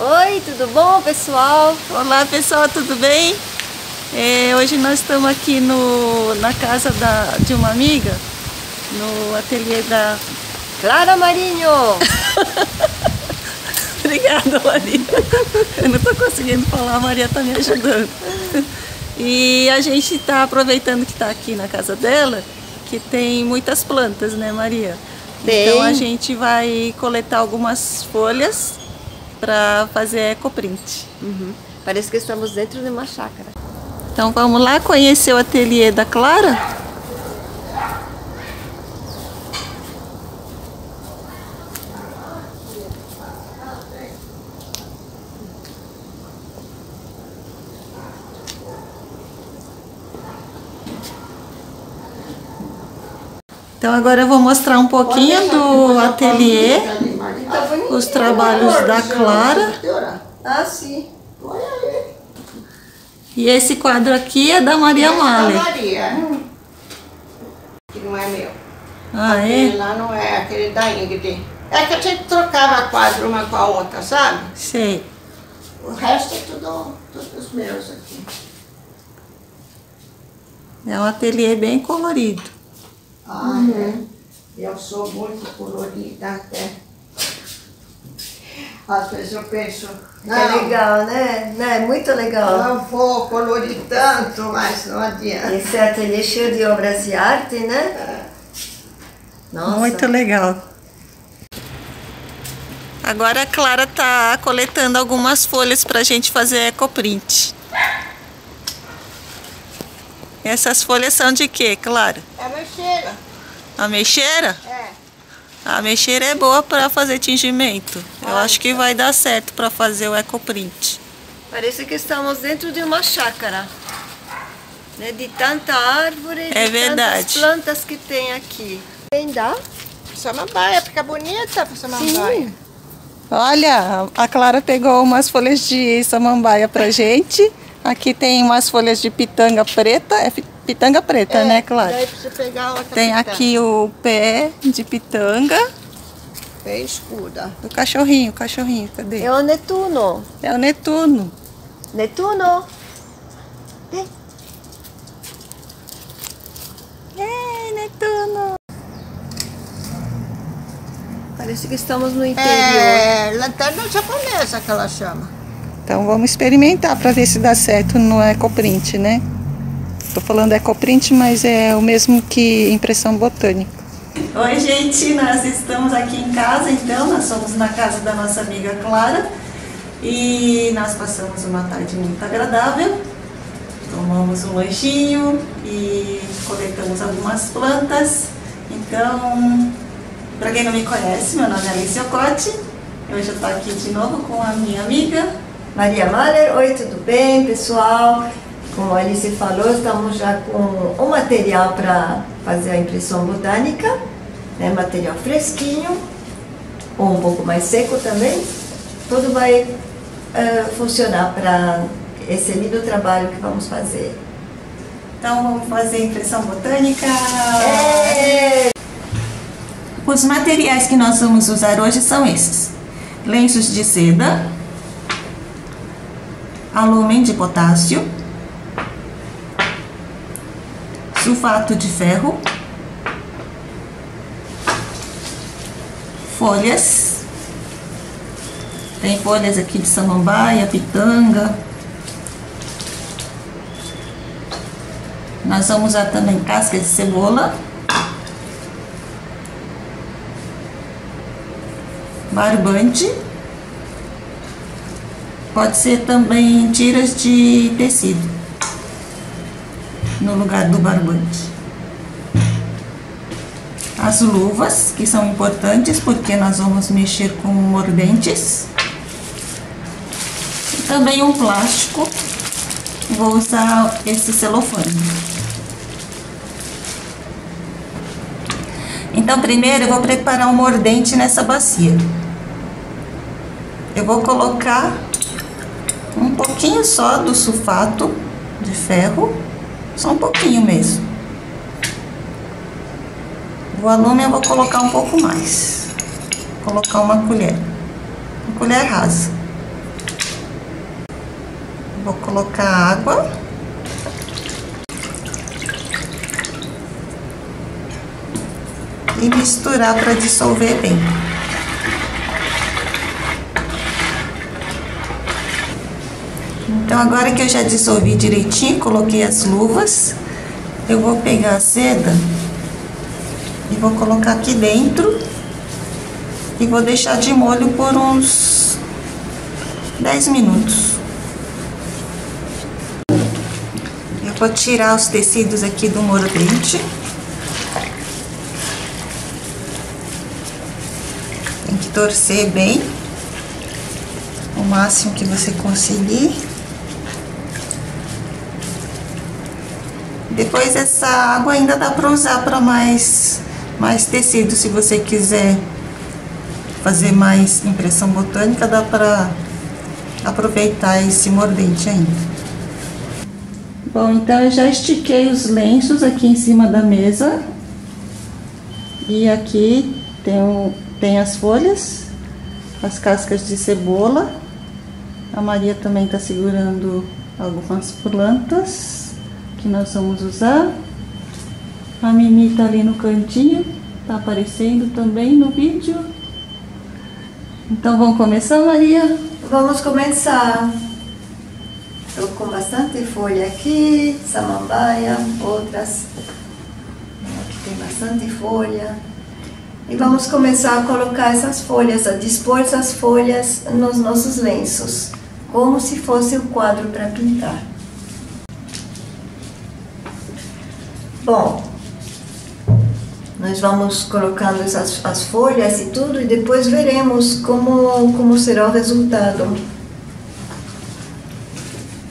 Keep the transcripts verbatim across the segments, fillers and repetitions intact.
Oi, tudo bom, pessoal? Olá, pessoal, tudo bem? É, hoje nós estamos aqui no, na casa da, de uma amiga, no ateliê da Clara Marinho. Obrigada, Maria. Eu não estou conseguindo falar, a Maria está me ajudando. E a gente está aproveitando que está aqui na casa dela, que tem muitas plantas, né, Maria? Tem. Então a gente vai coletar algumas folhas para fazer ecoprint. Uhum. Parece que estamos dentro de uma chácara. Então vamos lá conhecer o ateliê da Clara? Então agora eu vou mostrar um pouquinho do ateliê, os trabalhos da Clara. Ah, sim. E esse quadro aqui é da Maria Maler. Que não é meu. Ah, é? Aquele lá não é, aquele da Ingrid. É que a gente trocava quadro uma com a outra, sabe? Sim. O resto é tudo, tudo os meus aqui. É um ateliê bem colorido. Ah, uhum. É? Eu sou muito colorida até. Às vezes eu penso... Não, é legal, né? Não, é muito legal. Não vou colorir tanto, mas não adianta. Esse ateliê cheio de obras de arte, né? Nossa. Muito legal. Agora a Clara está coletando algumas folhas para a gente fazer ecoprint. Essas folhas são de quê, Clara? É ameixeira. Ameixeira? É. A ameixeira é boa para fazer tingimento. Eu ah, acho que vai dar certo para fazer o ecoprint. Parece que estamos dentro de uma chácara, né? De tanta árvore, é de verdade. Tantas plantas que tem aqui. Vem dar? Samambaia, fica bonita a samambaia. Sim. Olha, a Clara pegou umas folhas de samambaia pra gente. Aqui tem umas folhas de pitanga preta. É pitanga preta, é, né, Clara? Daí precisa pegar outra tem pitanga. Aqui o pé de pitanga. Pé escura. Do cachorrinho, cachorrinho, cadê? É o Netuno. É o Netuno. Netuno. Vem. É, Netuno. Parece que estamos no interior. É, lanterna japonesa que ela chama. Então vamos experimentar para ver se dá certo no ecoprint, né? Estou falando ecoprint, mas é o mesmo que impressão botânica. Oi, gente, nós estamos aqui em casa, então nós somos na casa da nossa amiga Clara e nós passamos uma tarde muito agradável, tomamos um lanchinho e coletamos algumas plantas. Então, para quem não me conhece, meu nome é Alice Yokote, eu já estou aqui de novo com a minha amiga Maria Maller. Oi, tudo bem, pessoal? Como a Alice falou, estamos já com o material para fazer a impressão botânica, né? Material fresquinho, ou um pouco mais seco também. Tudo vai uh, funcionar para esse lindo trabalho que vamos fazer. Então vamos fazer a impressão botânica! É. Os materiais que nós vamos usar hoje são esses: lenços de seda, alumen de potássio, sulfato de ferro, folhas, tem folhas aqui de samambaia, pitanga. Nós vamos usar também casca de cebola, barbante. Pode ser também tiras de tecido, no lugar do barbante. As luvas, que são importantes, porque nós vamos mexer com mordentes. E também um plástico, vou usar esse celofane. Então, primeiro eu vou preparar um mordente nessa bacia. Eu vou colocar um pouquinho só do sulfato de ferro, só um pouquinho mesmo. O alumen eu vou colocar um pouco mais, vou colocar uma colher, uma colher rasa. Vou colocar água. E misturar para dissolver bem. Então, agora que eu já dissolvi direitinho, coloquei as luvas, eu vou pegar a seda e vou colocar aqui dentro e vou deixar de molho por uns dez minutos. Eu vou tirar os tecidos aqui do mordente. Tem que torcer bem, o máximo que você conseguir. Depois essa água ainda dá para usar para mais, mais tecido, se você quiser fazer mais impressão botânica, dá para aproveitar esse mordente ainda. Bom, então eu já estiquei os lenços aqui em cima da mesa. E aqui tem, o, tem as folhas, as cascas de cebola. A Maria também está segurando algumas plantas que nós vamos usar. A Mimi tá ali no cantinho, tá aparecendo também no vídeo. Então vamos começar, Maria? Vamos começar. Estou com bastante folha aqui, samambaia, outras. Aqui tem bastante folha. E vamos começar a colocar essas folhas, a dispor essas folhas nos nossos lenços, como se fosse um quadro para pintar. Bom, nós vamos colocando essas, as folhas e tudo, e depois veremos como, como será o resultado.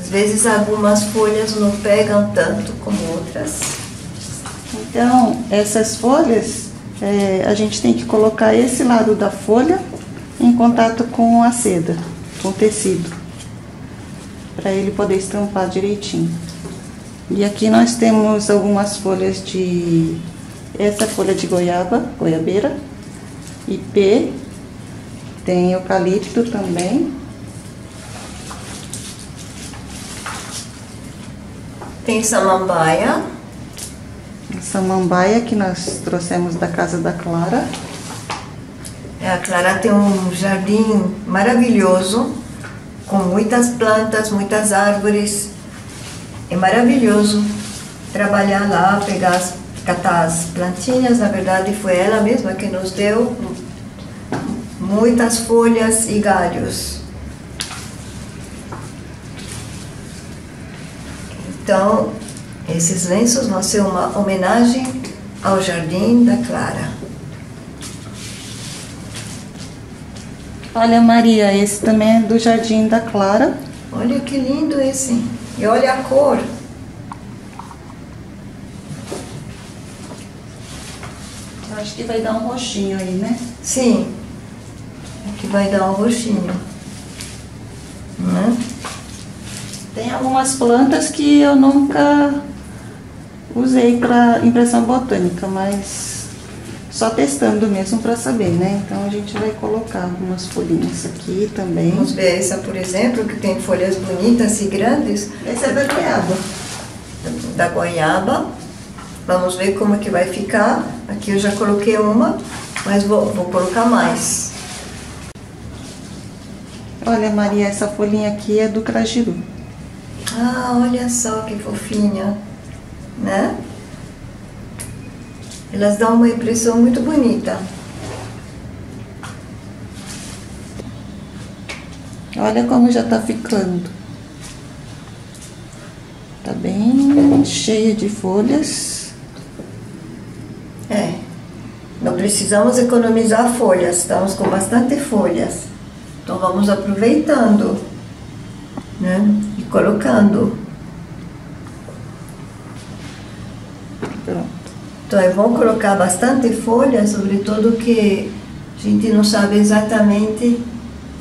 Às vezes algumas folhas não pegam tanto como outras. Então, essas folhas, é, a gente tem que colocar esse lado da folha em contato com a seda, com o tecido, para ele poder estampar direitinho. E aqui nós temos algumas folhas de... Essa folha de goiaba, goiabeira, ipê, tem eucalipto também. Tem samambaia. Samambaia que nós trouxemos da casa da Clara. É, a Clara tem um jardim maravilhoso, com muitas plantas, muitas árvores. É maravilhoso trabalhar lá, pegar as, catar as plantinhas. Na verdade, foi ela mesma que nos deu muitas folhas e galhos. Então, esses lenços vão ser uma homenagem ao jardim da Clara. Olha, Maria, esse também é do jardim da Clara. Olha que lindo esse. E olha a cor. Eu acho que vai dar um roxinho aí, né? Sim. Aqui vai dar um roxinho. Hum. Tem algumas plantas que eu nunca usei para impressão botânica, mas só testando mesmo para saber, né? Então a gente vai colocar algumas folhinhas aqui também. Vamos ver essa, por exemplo, que tem folhas bonitas e grandes. Essa é da goiaba. Da goiaba. Vamos ver como é que vai ficar. Aqui eu já coloquei uma, mas vou, vou colocar mais. Olha, Maria, essa folhinha aqui é do Crajiru. Ah, olha só que fofinha, né? Elas dão uma impressão muito bonita. Olha como já tá ficando. Tá bem cheia de folhas. É. Não precisamos economizar folhas. Estamos com bastante folhas. Então vamos aproveitando, né? E colocando. Pronto. Então é bom colocar bastante folha, sobretudo que a gente não sabe exatamente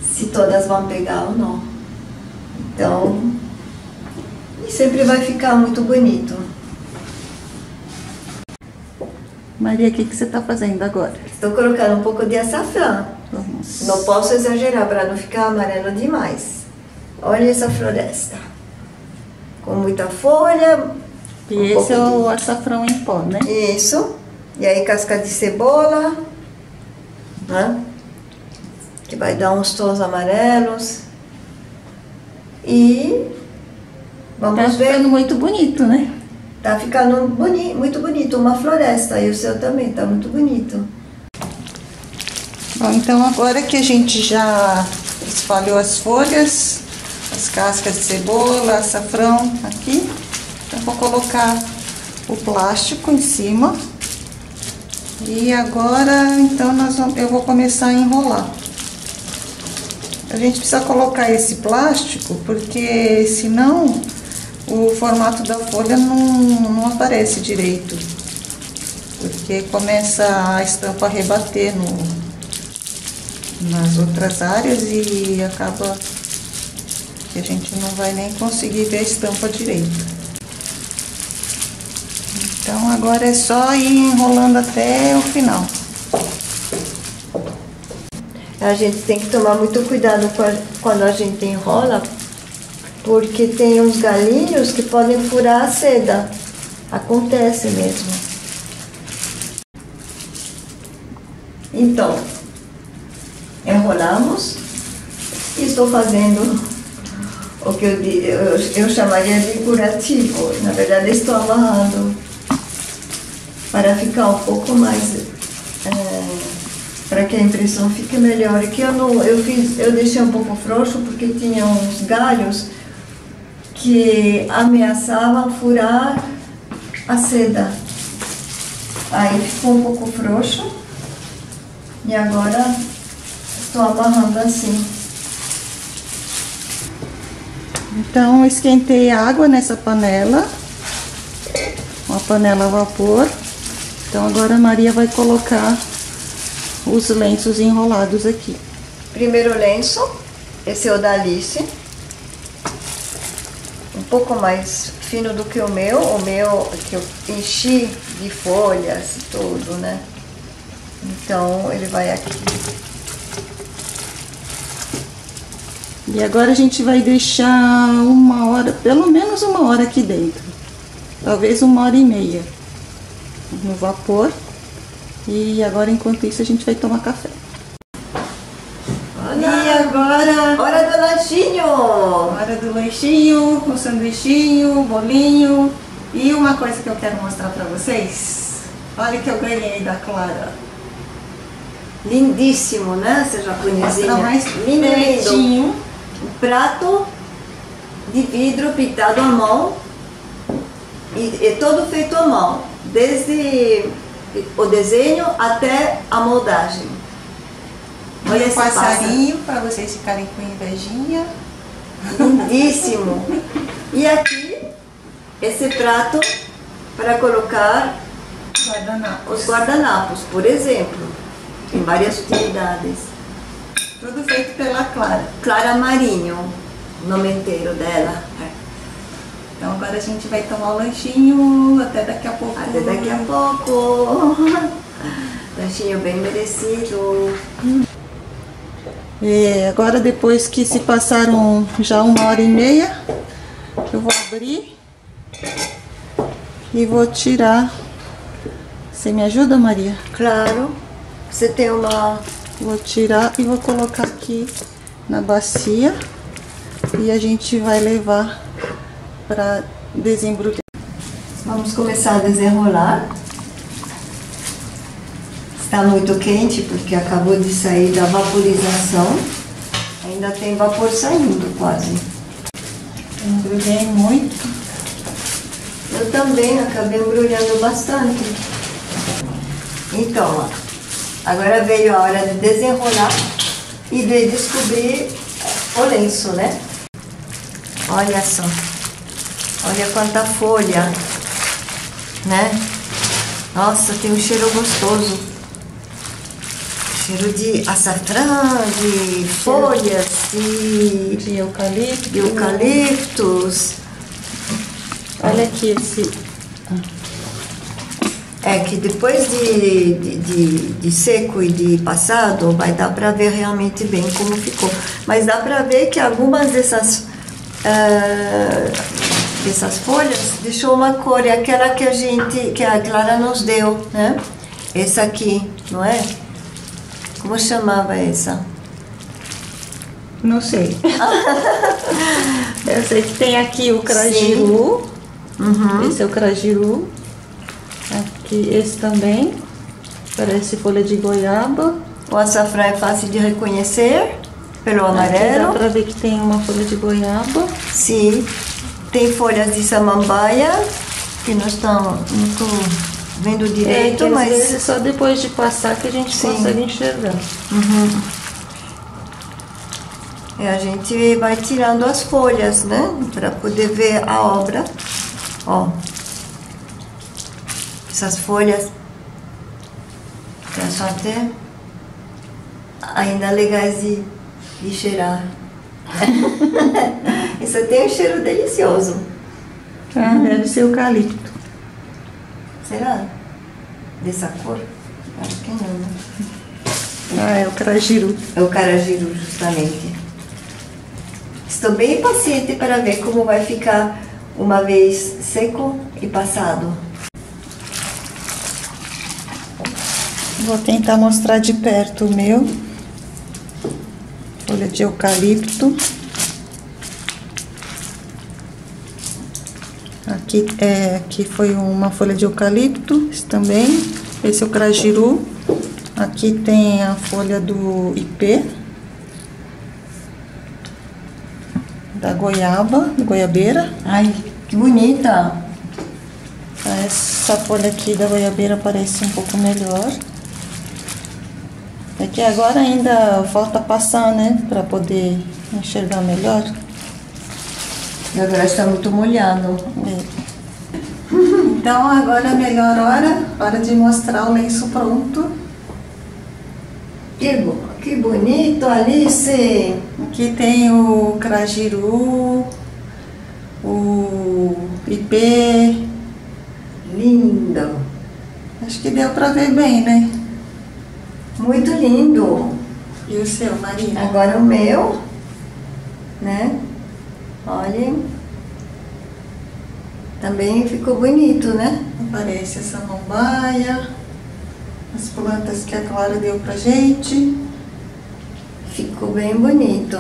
se todas vão pegar ou não. Então, e sempre vai ficar muito bonito. Maria, o que, que você está fazendo agora? Estou colocando um pouco de açafrão. Vamos. Não posso exagerar para não ficar amarelo demais. Olha essa floresta. com muita folha. E um esse é o de... açafrão em pó, né? Isso. E aí casca de cebola, né? Que vai dar uns tons amarelos. E vamos tá ver. Tá ficando muito bonito, né? Tá ficando boni... muito bonito, uma floresta. E o seu também tá muito bonito. Bom, então agora que a gente já espalhou as folhas, as cascas de cebola, açafrão aqui, eu vou colocar o plástico em cima. E agora, então, nós vamos, eu vou começar a enrolar. A gente precisa colocar esse plástico, porque senão o formato da folha não, não aparece direito. Porque começa a estampa a rebater no... nas outras áreas e acaba que a gente não vai nem conseguir ver a estampa direito. Então agora é só ir enrolando até o final. A gente tem que tomar muito cuidado quando a gente enrola, porque tem uns galinhos que podem furar a seda. Acontece mesmo. Então enrolamos e estou fazendo o que eu, eu, eu chamaria de curativo. Na verdade, estou amarrando para ficar um pouco mais, é, para que a impressão fique melhor. Aqui eu, não, eu, fiz, eu deixei um pouco frouxo porque tinha uns galhos que ameaçavam furar a seda. Aí ficou um pouco frouxo e agora... estou amarrando assim. Então, esquentei água nessa panela, uma panela a vapor. Então, agora a Maria vai colocar os lenços enrolados aqui. Primeiro lenço, esse é o da Alice, um pouco mais fino do que o meu, o meu que eu enchi de folhas e tudo, né? Então, ele vai aqui. E agora a gente vai deixar uma hora, pelo menos uma hora aqui dentro. Talvez uma hora e meia no vapor. E agora, enquanto isso, a gente vai tomar café. Olha, e agora... hora do lanchinho! Hora do lanchinho, um sanduichinho, um bolinho. E uma coisa que eu quero mostrar pra vocês. Olha o que eu ganhei da Clara. Lindíssimo, né? Você já conhece? Mais lindinho. Um prato de vidro pintado à mão e, e todo feito à mão, desde o desenho até a moldagem. Olha esse passarinho para vocês ficarem com invejinha. Lindíssimo. E aqui esse prato para colocar guardanapos. Os guardanapos, por exemplo. Tem várias utilidades. Tudo feito pela Clara. Clara Marinho, o nome inteiro dela. Então agora a gente vai tomar o lanchinho, até daqui a pouco. Até daqui a pouco. Lanchinho bem merecido. E agora, depois que se passaram já uma hora e meia, eu vou abrir e vou tirar. Você me ajuda, Maria? Claro. Você tem uma... Vou tirar e vou colocar aqui na bacia e a gente vai levar para desembrulhar. Vamos começar a desenrolar. Está muito quente porque acabou de sair da vaporização. Ainda tem vapor saindo quase. Embrulhei muito. Eu também acabei embrulhando bastante. Então, ó. Agora veio a hora de desenrolar e de descobrir o lenço, né? Olha só, olha quanta folha, né? Nossa, tem um cheiro gostoso. Cheiro de açafrão, de folhas, de, de eucalipto. De eucaliptos. Olha aqui esse... É que depois de, de, de, de seco e de passado, vai dar para ver realmente bem como ficou. Mas dá para ver que algumas dessas uh, dessas folhas, deixou uma cor, é aquela que a gente, que a Clara nos deu, né? Essa aqui, não é? Como chamava essa? Não sei. Eu sei que tem aqui o Crajiru. Uhum. Esse é o Crajiru. Aqui, esse também. Parece folha de goiaba. O açafrão é fácil de reconhecer pelo amarelo. Aqui dá pra ver que tem uma folha de goiaba. Sim. Tem folhas de samambaia, que não estão muito vendo direito, é, mas... vezes, só depois de passar que a gente Sim. consegue enxergar. Uhum. E a gente vai tirando as folhas, né? Para poder ver a obra. Ó. Essas folhas... são até... ainda legais de, de cheirar. Isso tem um cheiro delicioso. Ah, deve ser eucalipto. Será? Dessa cor? Acho que não, né? Ah, é o Crajiru. É o Crajiru, justamente. Estou bem paciente para ver como vai ficar uma vez seco e passado. Vou tentar mostrar de perto o meu. Folha de eucalipto. Aqui, é, aqui foi uma folha de eucalipto, esse também. Esse é o Crajiru. Aqui tem a folha do ipê. Da goiaba, goiabeira. Ai, que bonita! Essa folha aqui da goiabeira parece um pouco melhor. É que agora ainda falta passar, né? Pra poder enxergar melhor. E agora está muito molhado. É. Então agora é a melhor hora, hora de mostrar o lenço pronto. Que, bo que bonito, Alice! Aqui tem o Crajiru, o ipê. Lindo! Acho que deu pra ver bem, né? Muito lindo! E o seu, Maria? Agora o meu, né? Olha, também ficou bonito, né? Aparece essa samambaia, as plantas que a Clara deu pra gente. Ficou bem bonito.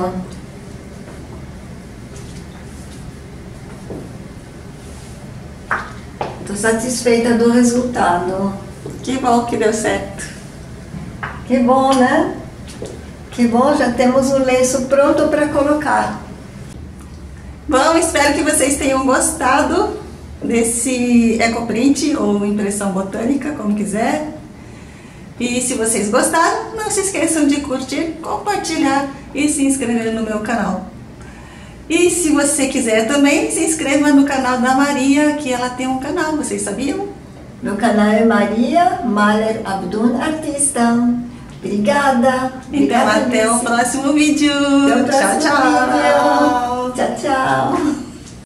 Tô satisfeita do resultado. Que bom que deu certo. Que bom, né? Que bom, já temos o lenço pronto para colocar. Bom, espero que vocês tenham gostado desse ecoprint ou impressão botânica, como quiser. E se vocês gostaram, não se esqueçam de curtir, compartilhar e se inscrever no meu canal. E se você quiser também, se inscreva no canal da Maria, que ela tem um canal, vocês sabiam? Meu canal é Maria Maler Abdun Artista. Obrigada! Então, obrigada, até Alice. O próximo vídeo! Até o próximo tchau, tchau. Vídeo. Tchau, tchau!